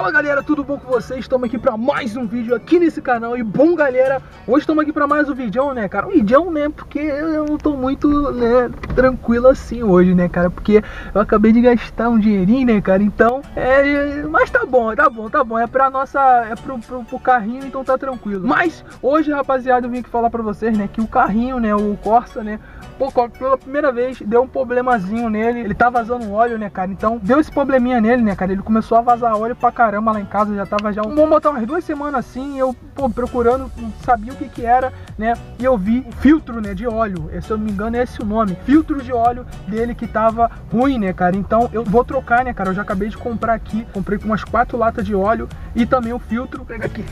Fala galera, tudo bom com vocês? Estamos aqui para mais um vídeo aqui nesse canal. E bom galera, hoje estamos aqui para mais um vídeo, né cara? Um vídeo, né? Porque eu não tô muito, né, tranquilo assim hoje, né cara? Porque eu acabei de gastar um dinheirinho, né cara? Então, mas tá bom, tá bom, tá bom. É pra nossa, é pro carrinho, então tá tranquilo. Mas hoje, rapaziada, eu vim aqui falar pra vocês, né, que o carrinho, né, o Corsa, né, pela primeira vez deu um problemazinho nele. Ele tá vazando óleo, né cara? Então deu esse probleminha nele, né cara? Ele começou a vazar óleo pra caramba lá em casa. Já tava já, vamos botar umas 2 semanas assim. Eu, pô, procurando, não sabia o que que era, né? E eu vi um filtro, né, de óleo. Se eu não me engano é esse o nome, filtro de óleo dele, que tava ruim, né cara? Então eu vou trocar, né cara? Eu já acabei de comprar aqui, comprei com umas 4 latas de óleo e também o filtro. Pega aqui,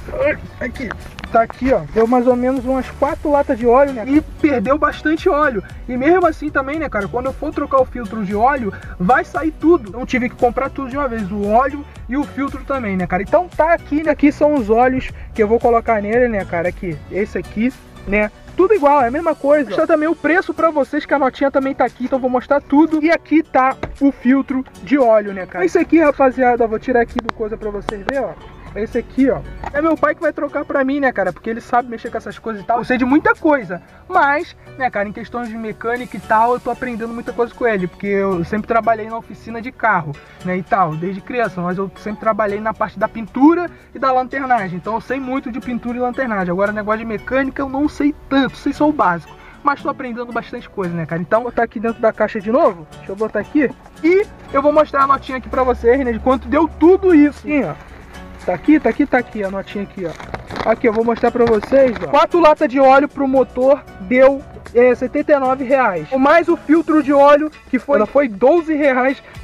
aqui, tá aqui ó, deu mais ou menos umas 4 latas de óleo, né? E perdeu bastante óleo. E mesmo assim também, né cara, quando eu for trocar o filtro de óleo, vai sair tudo. Então tive que comprar tudo de uma vez, o óleo e o filtro também, né cara? Então tá aqui, né? Aqui são os óleos que eu vou colocar nele, né cara? Aqui, esse aqui, né? Tudo igual, é a mesma coisa. Vou mostrar também o preço pra vocês, que a notinha também tá aqui, então vou mostrar tudo. E aqui tá o filtro de óleo, né cara? Esse aqui, rapaziada, vou tirar aqui do coisa pra vocês verem, ó. Esse aqui, ó, é meu pai que vai trocar pra mim, né cara? Porque ele sabe mexer com essas coisas e tal. Eu sei de muita coisa, mas, né cara, em questões de mecânica e tal, eu tô aprendendo muita coisa com ele, porque eu sempre trabalhei na oficina de carro, né, e tal, desde criança. Mas eu sempre trabalhei na parte da pintura e da lanternagem, então eu sei muito de pintura e lanternagem. Agora, negócio de mecânica eu não sei tanto, sei só o básico, mas tô aprendendo bastante coisa, né cara? Então vou botar aqui dentro da caixa de novo, deixa eu botar aqui, e eu vou mostrar a notinha aqui pra vocês, né, de quanto deu tudo isso. Sim, ó. Tá aqui, tá aqui, tá aqui a notinha aqui, ó. Aqui, eu vou mostrar pra vocês, ó. 4 latas de óleo pro motor deu R$ 79. Mais o filtro de óleo, que foi R$ 12,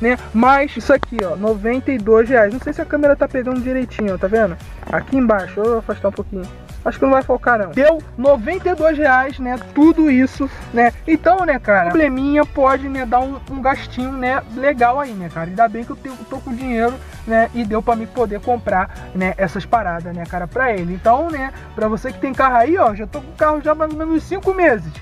né? Mais isso aqui, ó, R$ 92. Não sei se a câmera tá pegando direitinho, ó, tá vendo? Aqui embaixo, deixa eu afastar um pouquinho. Acho que não vai focar não. Deu R$ 92, né? Tudo isso, né? Então, né, cara, probleminha pode, né, dar um gastinho, né, legal aí, né, cara? Ainda bem que eu tô com dinheiro, né, e deu pra mim poder comprar, né, essas paradas, né, cara, pra ele. Então, né, pra você que tem carro aí, ó, já tô com o carro já mais ou menos 5 meses.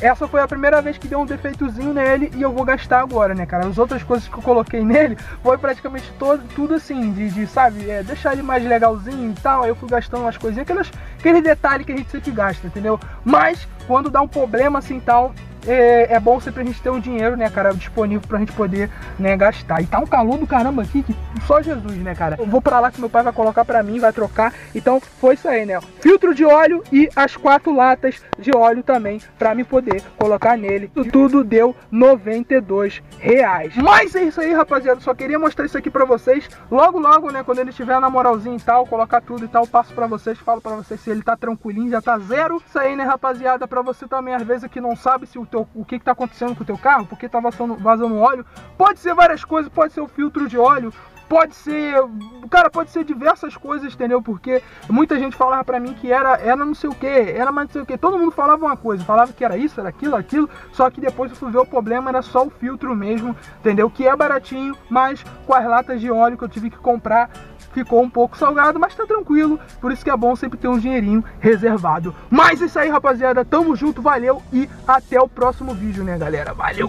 Essa foi a primeira vez que deu um defeitozinho nele e eu vou gastar agora, né, cara? As outras coisas que eu coloquei nele foi praticamente tudo assim, sabe, deixar ele mais legalzinho e tal. Aí eu fui gastando umas coisinhas, aquele detalhe que a gente sempre gasta, entendeu? Mas quando dá um problema assim e tal, é bom sempre a gente ter um dinheiro, né, cara, disponível pra gente poder, né, gastar. E tá um calor do caramba aqui, que só Jesus, né, cara? Eu vou pra lá que meu pai vai colocar pra mim, vai trocar. Então foi isso aí, né? Filtro de óleo e as 4 latas de óleo também, pra mim poder colocar nele. Tudo deu R$ 92. Mas é isso aí, rapaziada. Só queria mostrar isso aqui pra vocês. Logo, logo, né, quando ele estiver na moralzinha e tal, colocar tudo e tal, passo pra vocês, falo pra vocês se ele tá tranquilinho, já tá zero. Isso aí, né, rapaziada, pra você também, às vezes, que não sabe se o que tá acontecendo com o teu carro, porque tá vazando óleo. Pode ser várias coisas, pode ser o filtro de óleo, pode ser, cara, pode ser diversas coisas, entendeu? Porque muita gente falava pra mim que era não sei o que, era mais não sei o que, todo mundo falava uma coisa, falava que era isso, era aquilo, aquilo, só que depois eu fui ver o problema, era só o filtro mesmo, entendeu? Que é baratinho, mas com as latas de óleo que eu tive que comprar, ficou um pouco salgado, mas tá tranquilo. Por isso que é bom sempre ter um dinheirinho reservado. Mas é isso aí, rapaziada, tamo junto, valeu e até o próximo vídeo, né, galera? Valeu!